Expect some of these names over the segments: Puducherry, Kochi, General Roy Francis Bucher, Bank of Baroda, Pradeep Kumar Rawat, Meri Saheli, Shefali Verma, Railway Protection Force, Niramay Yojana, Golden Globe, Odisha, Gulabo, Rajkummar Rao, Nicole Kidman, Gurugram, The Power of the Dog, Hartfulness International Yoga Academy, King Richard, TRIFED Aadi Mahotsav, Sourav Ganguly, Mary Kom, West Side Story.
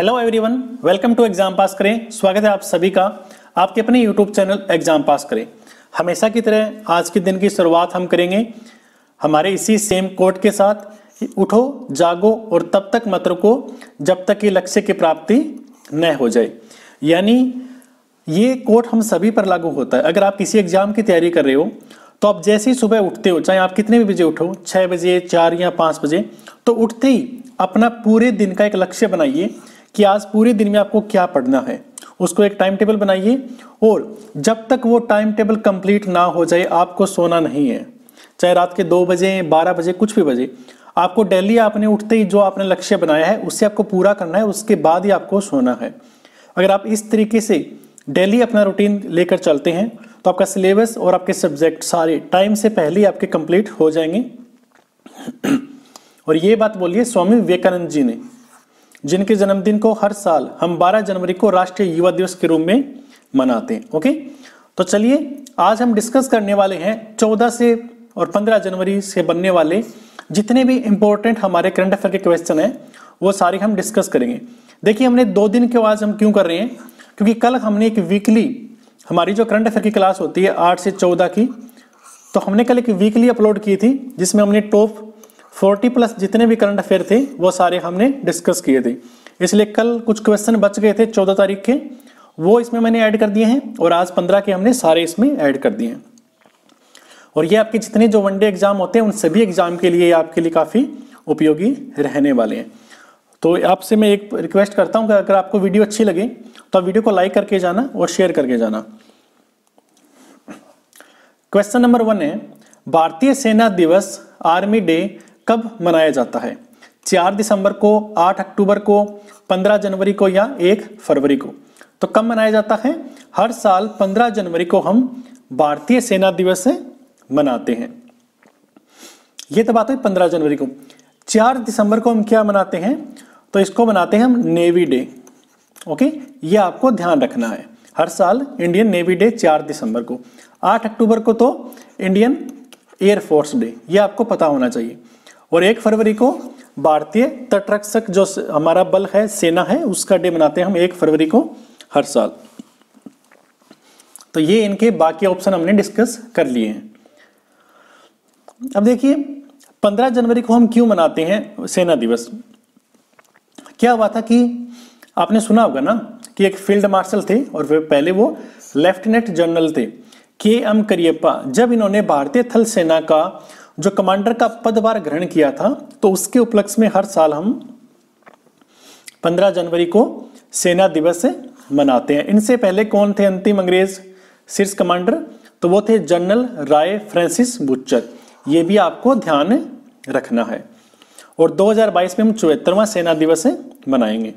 Hello everyone, welcome to exam pass करें। स्वागत है आप सभी का आपके अपने यूट्यूब चैनल एग्जाम पास करें। हमेशा की तरह आज के दिन की शुरुआत हम करेंगे हमारे इसी सेम कोट के साथ, उठो जागो और तब तक मत रुको जब तक कि लक्ष्य की प्राप्ति न हो जाए। यानी ये कोट हम सभी पर लागू होता है। अगर आप किसी एग्जाम की तैयारी कर रहे हो तो आप जैसे ही सुबह उठते हो, चाहे आप कितने भी बजे उठो, 6 बजे, 4 या 5 बजे, तो उठते ही अपना पूरे दिन का एक लक्ष्य बनाइए कि आज पूरे दिन में आपको क्या पढ़ना है। उसको एक टाइम टेबल बनाइए और जब तक वो टाइम टेबल कंप्लीट ना हो जाए आपको सोना नहीं है। चाहे रात के 2 बजे, 12 बजे, कुछ भी बजे, आपको डेली आपने उठते ही जो आपने लक्ष्य बनाया है उससे आपको पूरा करना है, उसके बाद ही आपको सोना है। अगर आप इस तरीके से डेली अपना रूटीन लेकर चलते हैं तो आपका सिलेबस और आपके सब्जेक्ट सारे टाइम से पहले आपके कंप्लीट हो जाएंगे। और ये बात बोलिए स्वामी विवेकानंद जी ने, जिनके जन्मदिन को हर साल हम 12 जनवरी को राष्ट्रीय युवा दिवस के रूप में मनाते हैं। ओके, तो चलिए आज हम डिस्कस करने वाले हैं 14 से और 15 जनवरी से बनने वाले जितने भी इंपॉर्टेंट हमारे करंट अफेयर के क्वेश्चन हैं वो सारे हम डिस्कस करेंगे। देखिए हमने 2 दिन के आज हम क्यों कर रहे हैं, क्योंकि कल हमने एक वीकली हमारी जो करंट अफेयर की क्लास होती है 8 से 14 की, तो हमने कल एक वीकली अपलोड की थी जिसमें हमने टॉप 40+ जितने भी करंट अफेयर थे वो सारे हमने डिस्कस किए थे। इसलिए कल कुछ क्वेश्चन बच गए थे 14 तारीख के, वो इसमें मैंने ऐड कर दिए हैं और आज 15 के हमने सारे इसमें ऐड कर दिए हैं। और ये आपके जितने जो वनडे एग्जाम होते हैं उन सभी एग्जाम के लिए आपके लिए काफ़ी उपयोगी रहने वाले हैं। तो आपसे मैं एक रिक्वेस्ट करता हूँ कि अगर आपको वीडियो अच्छी लगे तो आप वीडियो को लाइक करके जाना और शेयर करके जाना। क्वेश्चन नंबर 1 है, भारतीय सेना दिवस आर्मी डे कब मनाया जाता है? 4 दिसंबर को, 8 अक्टूबर को, 15 जनवरी को या 1 फरवरी को? तो कब मनाया जाता है? हर साल 15 जनवरी को हम भारतीय सेना दिवस मनाते हैं। ये तो बात हुई 15 जनवरी को। 4 दिसंबर को हम क्या मनाते हैं? तो इसको मनाते हैं हम नेवी डे। ओके, ये आपको ध्यान रखना है, हर साल इंडियन नेवी डे 4 दिसंबर को। 8 अक्टूबर को तो इंडियन एयरफोर्स डे, ये आपको पता होना चाहिए। और 1 फरवरी को भारतीय तटरक्षक जो हमारा बल है, सेना है, उसका डे मनाते हैं हम 1 फरवरी को हर साल। तो ये इनके बाकी ऑप्शन हमने डिस्कस कर लिए हैं। अब देखिए 15 जनवरी को हम क्यों मनाते हैं सेना दिवस। क्या हुआ था कि आपने सुना होगा ना कि एक फील्ड मार्शल थे और पहले वो लेफ्टिनेंट जनरल थे, KM करियप्पा। जब इन्होंने भारतीय थल सेना का जो कमांडर का पदभार ग्रहण किया था तो उसके उपलक्ष्य में हर साल हम 15 जनवरी को सेना दिवस मनाते हैं। इनसे पहले कौन थे अंतिम अंग्रेज शीर्ष कमांडर? तो वो थे जनरल राय फ्रांसिस बुच्चर। ये भी आपको ध्यान रखना है। और 2022 में हम 74वां सेना दिवस मनाएंगे।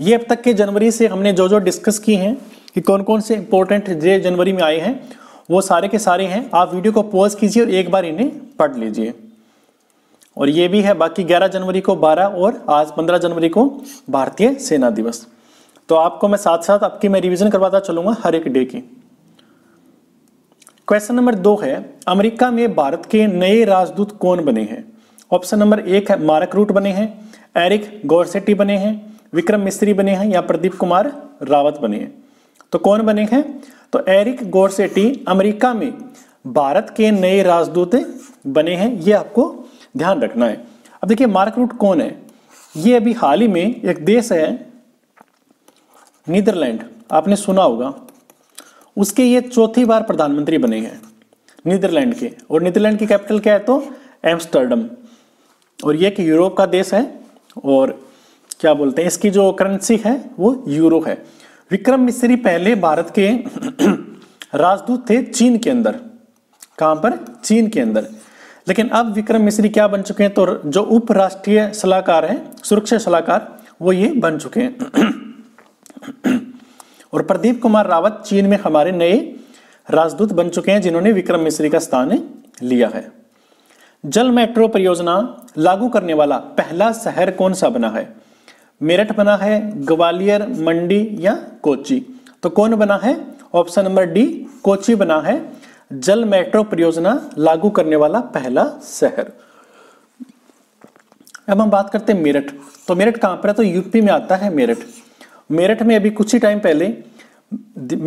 ये अब तक के जनवरी से हमने जो जो डिस्कस किए हैं कि कौन कौन से इंपॉर्टेंट डे जनवरी में आए हैं वो सारे के सारे हैं। आप वीडियो को पॉज कीजिए और एक बार इन्हें पढ़ लीजिए। और ये भी है बाकी 11 जनवरी को, 12 और आज 15 जनवरी को भारतीय सेना दिवस। तो आपको मैं साथ साथ आपकी मैं रिवीजन करवाता चलूंगा हर एक डे की। क्वेश्चन नंबर 2 है, अमेरिका में भारत के नए राजदूत कौन बने हैं? ऑप्शन नंबर 1 है मार्क रूट बने हैं, एरिक गॉरसेटी बने हैं, विक्रम मिस्री बने हैं या प्रदीप कुमार रावत बने हैं। तो कौन बने हैं? तो एरिक गॉरसेटी अमेरिका में भारत के नए राजदूत बने हैं, ये आपको ध्यान रखना है। अब देखिए मार्क रूट कौन है? ये अभी हाल ही में एक देश है नीदरलैंड, आपने सुना होगा, उसके ये 4थी बार प्रधानमंत्री बने हैं नीदरलैंड के। और नीदरलैंड की कैपिटल क्या है? तो एम्स्टर्डम। और ये कि यूरोप का देश है और क्या बोलते हैं इसकी जो करेंसी है वो यूरो है। विक्रम मिस्री पहले भारत के राजदूत थे चीन के अंदर। कहाँ पर? चीन के अंदर। लेकिन अब विक्रम मिस्री क्या बन चुके हैं? तो जो उपराष्ट्रीय सलाहकार हैं, सुरक्षा सलाहकार, वो ये बन चुके हैं। और प्रदीप कुमार रावत चीन में हमारे नए राजदूत बन चुके हैं, जिन्होंने विक्रम मिस्री का स्थान लिया है। जल मेट्रो परियोजना लागू करने वाला पहला शहर कौन सा बना है? मेरठ बना है, ग्वालियर, मंडी या कोची? तो कौन बना है? ऑप्शन नंबर डी कोची बना है जल मेट्रो परियोजना लागू करने वाला पहला शहर। अब हम बात करते हैं मेरठ। तो मेरठ कहाँ पर है? तो यूपी में आता है मेरठ। मेरठ में अभी कुछ ही टाइम पहले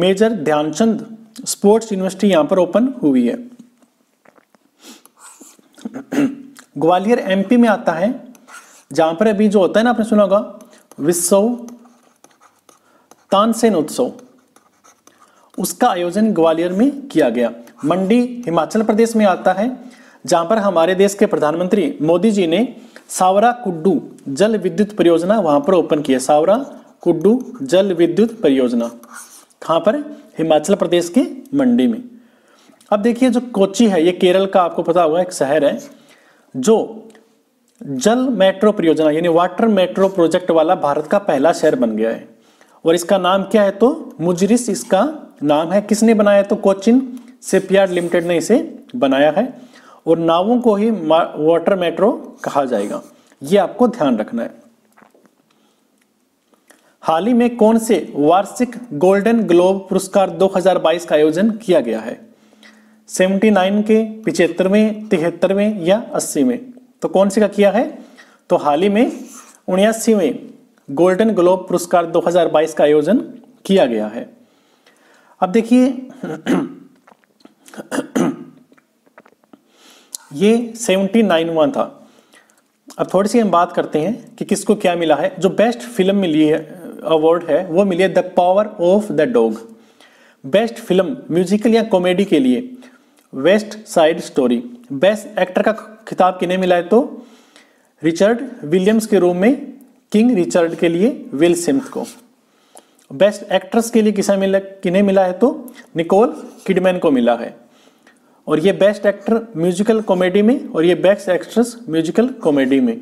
मेजर ध्यानचंद स्पोर्ट्स यूनिवर्सिटी यहाँ पर ओपन हुई है। ग्वालियर एमपी में आता है, जहाँ पर अभी जो होता है ना, आपने सुना होगा विश्व तानसेन उत्सव, उसका आयोजन ग्वालियर में किया गया। मंडी हिमाचल प्रदेश में आता है, जहाँ पर हमारे देश के प्रधानमंत्री मोदी जी ने सावरा कुड्डू जल विद्युत परियोजना वहाँ पर ओपन की है। सावरा कुड्डू जल विद्युत परियोजना कहाँ पर? हिमाचल प्रदेश के मंडी में। अब देखिए जो कोची है, ये केरल का आपको पता होगा एक शहर है, जो जल मेट्रो परियोजना यानी वाटर मेट्रो प्रोजेक्ट वाला भारत का पहला शहर बन गया है। और इसका नाम क्या है? तो मुजरिस इसका नाम है। किसने बनाया? तो कोचिन शिपयार्ड लिमिटेड ने इसे बनाया है, और नावों को ही वाटर मेट्रो कहा जाएगा, ये आपको ध्यान रखना है। हाल ही में कौन से वार्षिक गोल्डन ग्लोब पुरस्कार 2022 का आयोजन किया गया है? 79 के, 75वें, 73वें या 80वें? तो कौन से का किया है? तो हाल ही में 79वें गोल्डन ग्लोब पुरस्कार 2022 का आयोजन किया गया है। अब देखिए ये 79वां था। अब थोड़ी सी हम बात करते हैं कि किसको क्या मिला है। जो बेस्ट फिल्म मिली है, अवार्ड है, वो मिली है the power of the dog. Best film musical या कॉमेडी के लिए west side story. Best actor का खिताब किन्हें मिला है? तो रिचर्ड विलियम्स के रूप में किंग रिचर्ड के लिए विल स्मिथ को। बेस्ट एक्ट्रेस के लिए किन्हें मिला है? तो निकोल किडमैन को मिला है। और ये बेस्ट एक्टर म्यूजिकल कॉमेडी में, और ये बेस्ट एक्ट्रेस म्यूजिकल कॉमेडी में।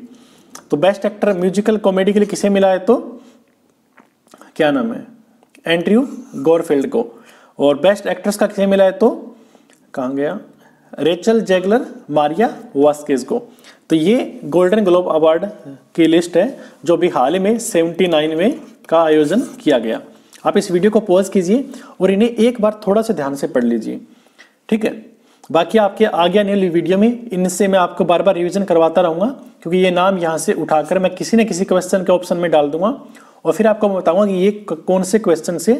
तो बेस्ट एक्टर म्यूजिकल कॉमेडी के लिए किसे मिला है? तो क्या नाम है, एंड्रयू गॉरफील्ड को। और बेस्ट एक्ट्रेस का किसे मिला है? तो कहाँ गया, रेचल जेगलर मारिया वास्केज को। तो ये गोल्डन ग्लोब अवार्ड की लिस्ट है, जो भी हाल ही में 79वें का आयोजन किया गया। आप इस वीडियो को पॉज कीजिए और इन्हें एक बार थोड़ा सा ध्यान से पढ़ लीजिए, ठीक है। बाकी आपके आगे आने वाली वीडियो में इनसे मैं आपको बार बार रिवीजन करवाता रहूँगा, क्योंकि ये नाम यहाँ से उठाकर मैं किसी न किसी क्वेश्चन के ऑप्शन में डाल दूंगा, और फिर आपको बताऊँगा कि ये कौन से क्वेश्चन से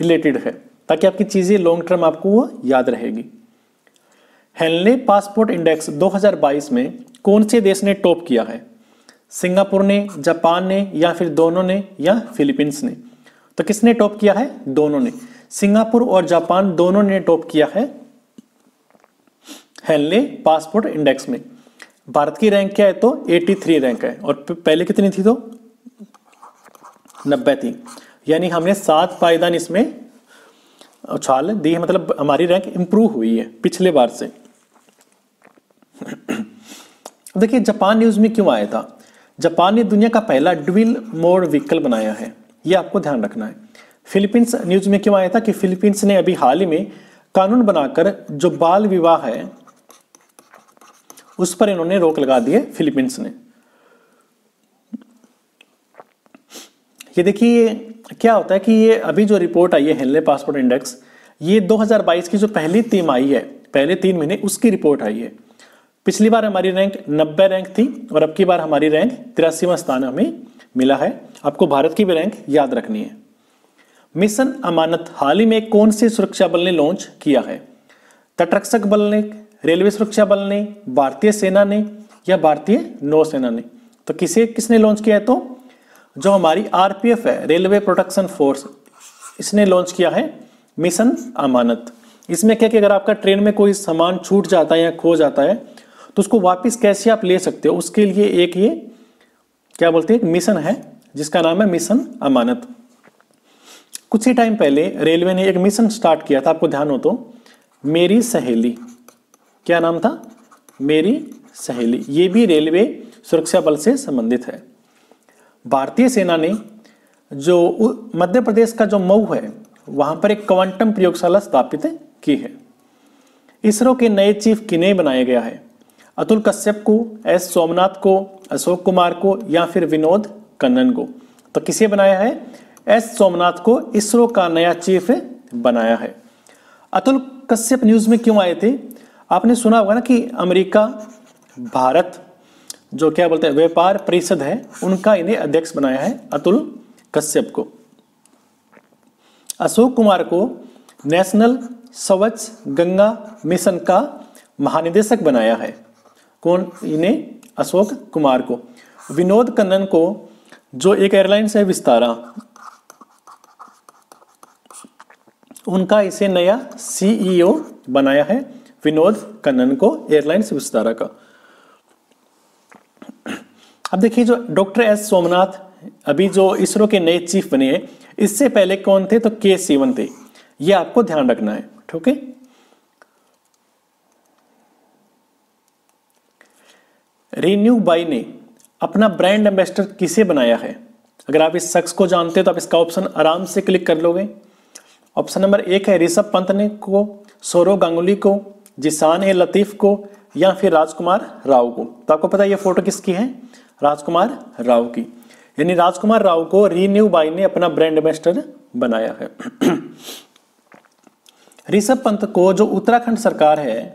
रिलेटेड है, ताकि आपकी चीज़ें लॉन्ग टर्म आपको वो याद रहेगी। हेनले पासपोर्ट इंडेक्स 2022 में कौन से देश ने टॉप किया है? सिंगापुर ने, जापान ने, या फिर दोनों ने, या फिलीपींस ने? तो किसने टॉप किया है? दोनों ने। सिंगापुर और जापान दोनों ने टॉप किया है हेनले पासपोर्ट इंडेक्स में। भारत की रैंक क्या है? तो 83 रैंक है, और पहले कितनी थी? तो 90 थी। यानी हमने 7 पायदान इसमें उछाल दी है, मतलब हमारी रैंक इंप्रूव हुई है पिछले बार से। देखिए जापान न्यूज में क्यों आया था। जापान ने दुनिया का पहला ड्यूल मोड व्हीकल बनाया है, यह आपको ध्यान रखना है। फिलीपींस न्यूज में क्यों आया था? कि फिलीपींस ने अभी हाल ही में कानून बनाकर जो बाल विवाह है उस पर इन्होंने रोक लगा दी है, फिलीपींस ने। ये देखिए क्या होता है कि ये अभी जो रिपोर्ट आई है हेनले पासपोर्ट इंडेक्स, ये 2022 की जो पहली तिमाही है, पहले 3 महीने, उसकी रिपोर्ट आई है। पिछली बार हमारी रैंक 90 रैंक थी, और अब की बार हमारी रैंक 83वां स्थान हमें मिला है। आपको भारत की भी रैंक याद रखनी है। मिशन अमानत हाल ही में कौन से सुरक्षा बल ने लॉन्च किया है? तटरक्षक बल ने, रेलवे सुरक्षा बल ने, भारतीय सेना ने, या भारतीय नौसेना ने? तो किसने लॉन्च किया है? तो जो हमारी आरपीएफ है, रेलवे प्रोटेक्शन फोर्स, इसने लॉन्च किया है मिशन अमानत। इसमें क्या कि अगर आपका ट्रेन में कोई सामान छूट जाता है या खो जाता है, तो उसको वापस कैसे आप ले सकते हो, उसके लिए एक ये क्या बोलते हैं, मिशन है, जिसका नाम है मिशन अमानत। कुछ ही टाइम पहले रेलवे ने एक मिशन स्टार्ट किया था, आपको ध्यान हो तो, मेरी सहेली। क्या नाम था? मेरी सहेली। ये भी रेलवे सुरक्षा बल से संबंधित है। भारतीय सेना ने जो मध्य प्रदेश का जो मऊ है, वहां पर एक क्वांटम प्रयोगशाला स्थापित की है। इसरो के नए चीफ किन्हें बनाया गया है? अतुल कश्यप को, एस सोमनाथ को, अशोक कुमार को, या फिर विनोद कन्नन को? तो किसे बनाया है? एस सोमनाथ को इसरो का नया चीफ बनाया है। अतुल कश्यप न्यूज़ में क्यों आए थे? आपने सुना होगा ना कि अमेरिका, भारत, जो क्या बोलते हैं व्यापार परिषद है, उनका इन्हें अध्यक्ष बनाया है अतुल कश्यप को। अशोक कुमार को नेशनल स्वच्छ गंगा मिशन का महानिदेशक बनाया है, कौन? इन्हें अशोक कुमार को। विनोद कन्नन को, जो एक एयरलाइंस है विस्तारा, उनका इसे नया सीईओ बनाया है, विनोद कन्नन को, एयरलाइंस विस्तारा का। अब देखिए जो डॉक्टर एस सोमनाथ अभी जो इसरो के नए चीफ बने हैं, इससे पहले कौन थे? तो K7 थे, ये आपको ध्यान रखना है, ठीक है। रिन्यू बाई ने अपना ब्रांड एम्बेसडर किसे बनाया है? अगर आप इस शख्स को जानते हो तो आप इसका ऑप्शन आराम से क्लिक कर लोगे। ऑप्शन नंबर 1 है ऋषभ पंत ने को, सौरव गांगुली को, जिसान ए लतीफ को, या फिर राजकुमार राव को। तो आपको पता है ये फोटो किसकी है? राजकुमार राव की। यानी राजकुमार राव को रिन्यू बाई ने अपना ब्रांड एम्बेसडर बनाया है। ऋषभ पंत को जो उत्तराखंड सरकार है,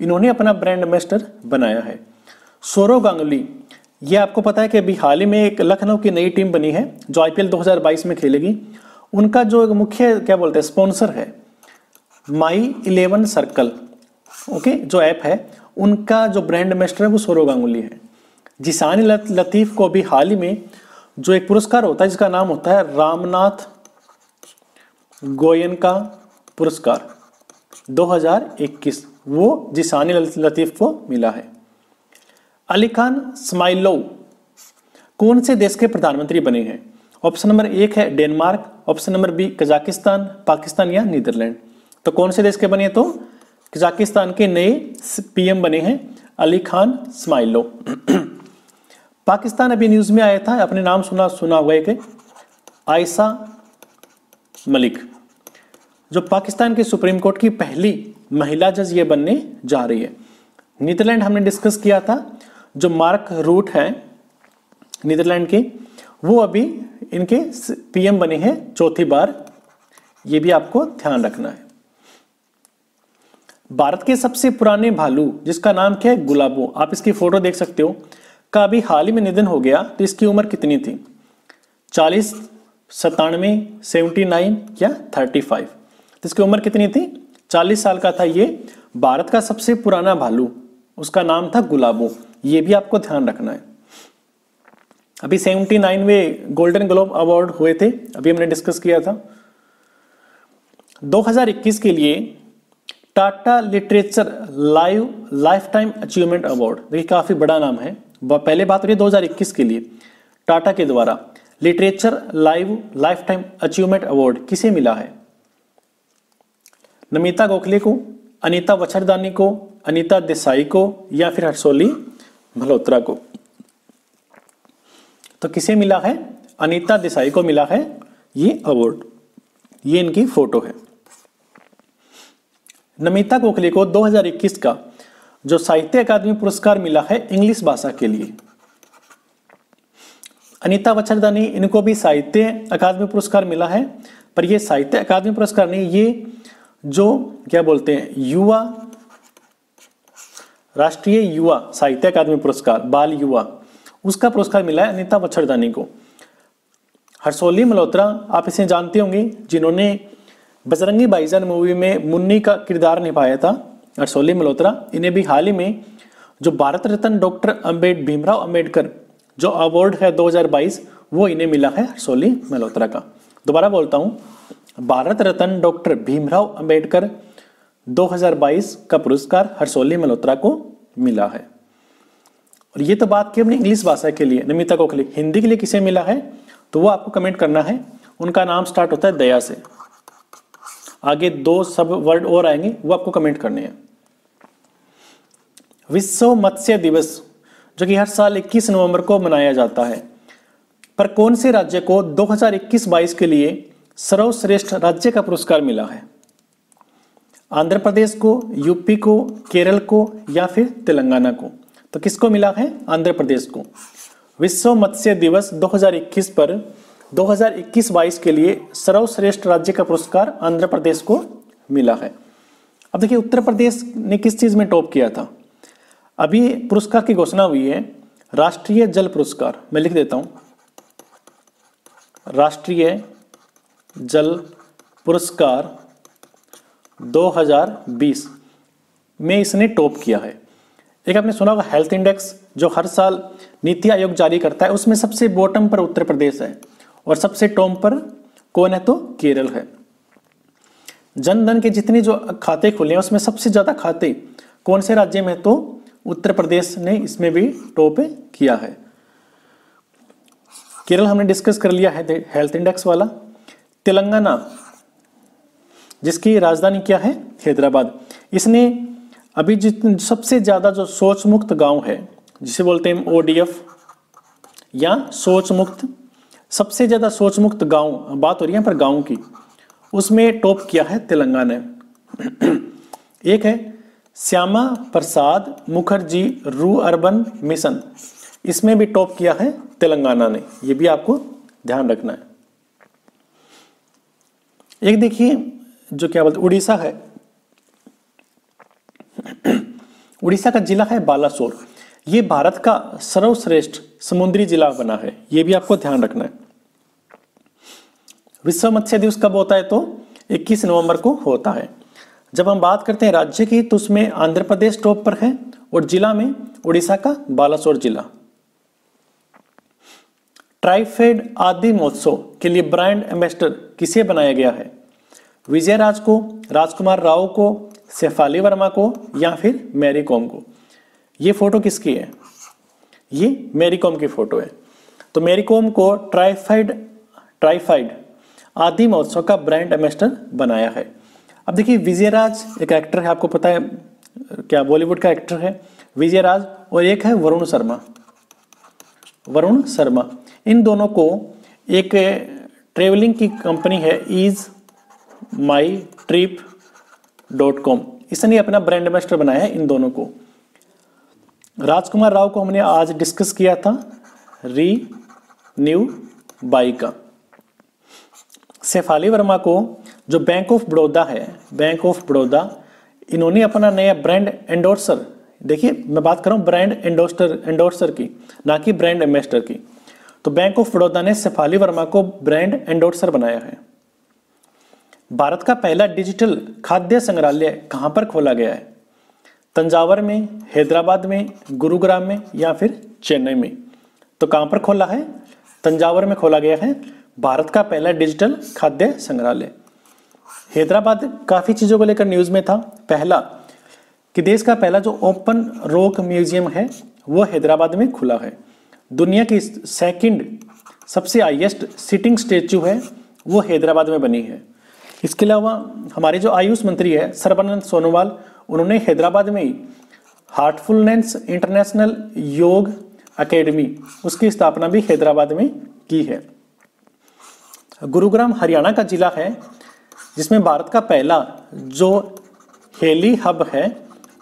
इन्होंने अपना ब्रांड एम्बेसडर बनाया है। सौरव गांगुली, ये आपको पता है कि अभी हाल ही में एक लखनऊ की नई टीम बनी है जो आईपीएल 2022 में खेलेगी। उनका जो मुख्य क्या बोलते हैं स्पॉन्सर है My11 Circle, ओके, जो ऐप है, उनका जो ब्रांड एम्बेसडर है वो सौरव गांगुली है। जिसान लतीफ को अभी हाल ही में जो एक पुरस्कार होता है जिसका नाम होता है रामनाथ गोयन का पुरस्कार 2021, वो जिसान लतीफ को मिला है। अली खान शाइम्लो कौन से देश के प्रधानमंत्री बने हैं? ऑप्शन नंबर 1 है Denmark, option number B Kazakhstan, Pakistan या नीदरलैंड। तो कौन से देश के बने हैं? तो कजाकिस्तान के नए PM बने हैं अली खान शाइम्लो। पाकिस्तान अभी न्यूज में आया था, अपने नाम सुना हुआ है कि आयशा मलिक जो पाकिस्तान के सुप्रीम कोर्ट की पहली महिला जज ये बनने जा रही है। नीदरलैंड हमने डिस्कस किया था, जो मार्क रूट हैं नीदरलैंड के, वो अभी इनके PM बने हैं चौथी बार, ये भी आपको ध्यान रखना है। भारत के सबसे पुराने भालू जिसका नाम क्या है गुलाबो, आप इसकी फोटो देख सकते हो, का अभी हाल ही में निधन हो गया। तो इसकी उम्र कितनी थी? 40, 97, 79 या 35? तो इसकी उम्र कितनी थी? 40 साल का था ये। भारत का सबसे पुराना भालू, उसका नाम था गुलाबो, ये भी आपको ध्यान रखना है। अभी 79वें गोल्डन ग्लोब अवार्ड हुए थे, अभी हमने डिस्कस किया था। 2021 के लिए Tata literature live lifetime achievement award, देखिए काफी बड़ा नाम है। पहले बात हो रही है 2021 के लिए टाटा के द्वारा literature live lifetime achievement award किसे मिला है? नमिता गोखले को, अनीता वछरदानी को, अनीता देसाई को, या फिर हर्षोली मल्होत्रा को? तो किसे मिला है? अनीता देसाई को मिला है ये अवार्ड, ये इनकी फोटो है। नमिता गोखले को 2021 का जो साहित्य अकादमी पुरस्कार मिला है इंग्लिश भाषा के लिए। अनीता वछरदानी, इनको भी साहित्य अकादमी पुरस्कार मिला है, पर ये साहित्य अकादमी पुरस्कार नहीं, ये जो क्या बोलते हैं युवा राष्ट्रीय युवा साहित्य अकादमी पुरस्कार, बाल युवा, उसका पुरस्कार मिला है अनीता वछरदानी को। हर्षोली मल्होत्रा आप इसे जानते होंगे, जिन्होंने बजरंगी भाईजान मूवी में मुन्नी का किरदार निभाया था। हर्षोली मल्होत्रा, इन्हें भी हाल ही में जो भारत रत्न डॉक्टर भीमराव अंबेडकर जो अवार्ड है 2022, वो इन्हें मिला है हर्षोली मल्होत्रा का। दोबारा बोलता हूँ, भारत रत्न डॉक्टर भीमराव अंबेडकर 2022 का पुरस्कार हर्षोली मल्होत्रा को मिला है। और ये तो बात की हमने इंग्लिश भाषा के लिए। नमिता गोखले, हिंदी के लिए किसे मिला है? तो वो आपको कमेंट करना है, उनका नाम स्टार्ट होता है दया से, आगे 2 सब वर्ड और आएंगे, वो आपको कमेंट करने हैं। विश्व मत्स्य दिवस जो कि हर साल 21 नवंबर को मनाया जाता है, पर कौन से राज्य को 2021-22 के लिए सर्वश्रेष्ठ राज्य का पुरस्कार मिला है? आंध्र प्रदेश को, यूपी को, केरल को, या फिर तेलंगाना को? तो किसको मिला है? आंध्र प्रदेश को। विश्व मत्स्य दिवस 2021 पर 2021-22 के लिए सर्वश्रेष्ठ राज्य का पुरस्कार आंध्र प्रदेश को मिला है। अब देखिए उत्तर प्रदेश ने किस चीज में टॉप किया था। अभी पुरस्कार की घोषणा हुई है राष्ट्रीय जल पुरस्कार, मैं लिख देता हूं राष्ट्रीय जल पुरस्कार 2020 में इसने टॉप किया है। एक आपने सुना होगा हेल्थ इंडेक्स जो हर साल नीति आयोग जारी करता है, उसमें सबसे बॉटम पर उत्तर प्रदेश है और सबसे टॉप पर कौन है तो केरल है। जनधन के जितने जो खाते खुले हैं उसमें सबसे ज्यादा खाते कौन से राज्य में तो उत्तर प्रदेश ने इसमें भी टॉप किया है। केरल हमने डिस्कस कर लिया है हेल्थ इंडेक्स वाला। तेलंगाना जिसकी राजधानी क्या है हैदराबाद, इसने अभी जितने सबसे ज्यादा जो सोच मुक्त गांव है जिसे बोलते हैं ओडीएफ या सोच मुक्त, सबसे ज्यादा सोच मुक्त गांव बात हो रही है पर गांव की, उसमें टॉप किया है तेलंगाना। एक है श्यामा प्रसाद मुखर्जी रू अर्बन मिशन, इसमें भी टॉप किया है तेलंगाना ने, ये भी आपको ध्यान रखना है। एक देखिए जो क्या बोलते उड़ीसा है, उड़ीसा का जिला है बालासोर, ये भारत का सर्वश्रेष्ठ समुद्री जिला बना है, ये भी आपको ध्यान रखना है। विश्व मत्स्य दिवस कब होता है तो 21 नवंबर को होता है। जब हम बात करते हैं राज्य की तो उसमें आंध्र प्रदेश टॉप पर है और जिला में उड़ीसा का बालासोर जिला। ट्राइफेड आदि महोत्सव के लिए ब्रांड एम्बेसडर किसे बनाया गया है, विजय राज को, राजकुमार राव को, शेफाली वर्मा को या फिर मैरी कॉम को। ये फोटो किसकी है, ये मैरी कॉम की फोटो है। तो मैरी कॉम को ट्राइफाइड आदि महोत्सव का ब्रांड एम्बेसडर बनाया है। अब देखिए विजय राज एक एक्टर है, आपको पता है क्या, बॉलीवुड का एक्टर है विजय राज, और एक है वरुण शर्मा। इन दोनों को एक ट्रेवलिंग की कंपनी है इज माई ट्रिप .com, इसने अपना ब्रांड एम्बेसडर बनाया है इन दोनों को। राजकुमार राव को हमने आज डिस्कस किया था रीन्यू बाई का। शेफाली वर्मा को जो बैंक ऑफ बड़ौदा है, बैंक ऑफ बड़ौदा, इन्होंने अपना नया ब्रांड एंडोर्सर, देखिए मैं बात कर रहा हूँ ब्रांड एंडोर्सर की, ना कि ब्रांड एम्बेसडर की। तो बैंक ऑफ बड़ौदा ने शेफाली वर्मा को ब्रांड एंडोर्सर बनाया है। भारत का पहला डिजिटल खाद्य संग्रहालय कहाँ पर खोला गया है, तंजावर में, हैदराबाद में, गुरुग्राम में या फिर चेन्नई में। तो कहाँ पर खोला है, तंजावर में खोला गया है भारत का पहला डिजिटल खाद्य संग्रहालय। हैदराबाद काफ़ी चीज़ों को लेकर न्यूज़ में था, पहला कि देश का पहला जो ओपन रॉक म्यूजियम है वो हैदराबाद में खुला है। दुनिया की सेकंड सबसे हाईएस्ट सिटिंग स्टेचू है वो हैदराबाद में बनी है। इसके अलावा हमारे जो आयुष मंत्री है सर्बानंद सोनोवाल, उन्होंने हैदराबाद में ही हार्टफुलनेस इंटरनेशनल योग एकेडमी, उसकी स्थापना भी हैदराबाद में की है। गुरुग्राम हरियाणा का जिला है जिसमें भारत का पहला जो हेली हब है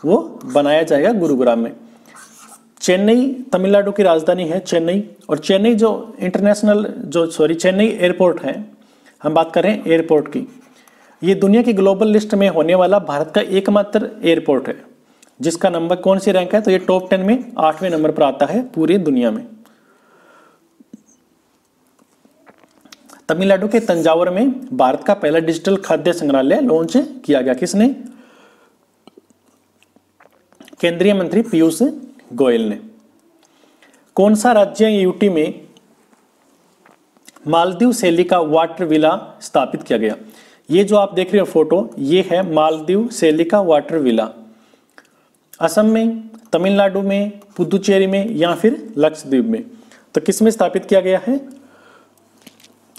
वो बनाया जाएगा गुरुग्राम में। चेन्नई तमिलनाडु की राजधानी है चेन्नई, और चेन्नई जो इंटरनेशनल जो सॉरी चेन्नई एयरपोर्ट है, हम बात कर रहे हैं एयरपोर्ट की, ये दुनिया की ग्लोबल लिस्ट में होने वाला भारत का एकमात्र एयरपोर्ट है जिसका नंबर कौन सी रैंक है तो ये टॉप 10 में 8वें नंबर पर आता है पूरी दुनिया में। तमिलनाडु के तंजावर में भारत का पहला डिजिटल खाद्य संग्रहालय लॉन्च किया गया, किसने, केंद्रीय मंत्री पीयूष गोयल ने। कौन सा राज्य यूटी में मालदीव शैली का वाटर विला स्थापित किया गया, ये जो आप देख रहे हो फोटो ये है मालदीव शैली का वाटर विला। असम में, तमिलनाडु में, पुदुचेरी में या फिर लक्षद्वीप में, तो किस में स्थापित किया गया है,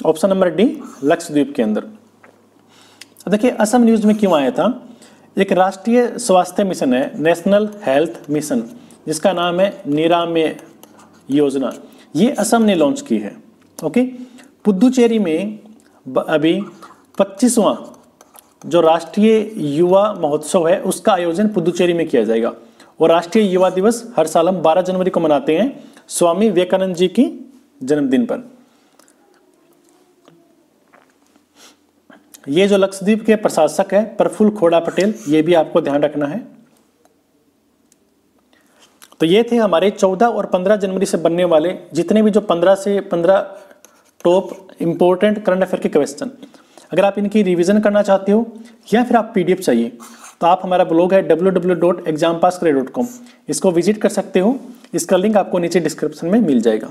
ऑप्शन नंबर डी लक्षद्वीप के अंदर। देखिए असम न्यूज में क्यों आया था, एक राष्ट्रीय स्वास्थ्य मिशन है नेशनल हेल्थ मिशन जिसका नाम है निरामय योजना, ये असम ने लॉन्च की है। ओके, पुदुचेरी में अभी 25वां जो राष्ट्रीय युवा महोत्सव है उसका आयोजन पुदुचेरी में किया जाएगा, और राष्ट्रीय युवा दिवस हर साल हम 12 जनवरी को मनाते हैं स्वामी विवेकानंद जी की जन्मदिन पर। ये जो लक्षद्वीप के प्रशासक है प्रफुल्ल खोड़ा पटेल, ये भी आपको ध्यान रखना है। तो ये थे हमारे 14 और 15 जनवरी से बनने वाले जितने भी जो 15 से 15 टॉप इम्पोर्टेंट करंट अफेयर के क्वेश्चन। अगर आप इनकी रिवीजन करना चाहते हो या फिर आप पीडीएफ चाहिए तो आप हमारा ब्लॉग है www.exampasskare.com, इसको विजिट कर सकते हो। इसका लिंक आपको नीचे डिस्क्रिप्शन में मिल जाएगा।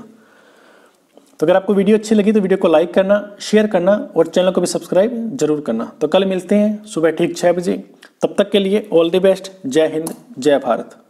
तो अगर आपको वीडियो अच्छी लगी तो वीडियो को लाइक करना, शेयर करना और चैनल को भी सब्सक्राइब जरूर करना। तो कल मिलते हैं सुबह ठीक 6 बजे। तब तक के लिए ऑल द बेस्ट। जय हिंद, जय भारत।